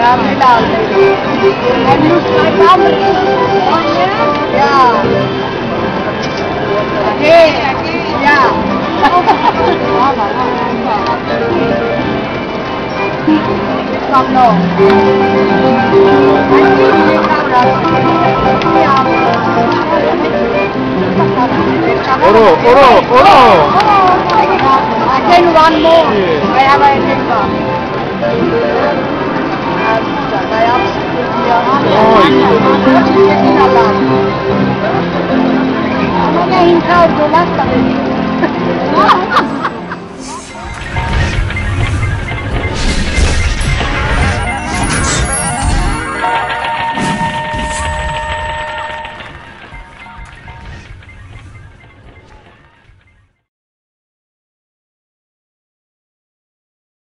And you my property on here? Yeah. Okay. Yeah. Oro. I can one more. I have a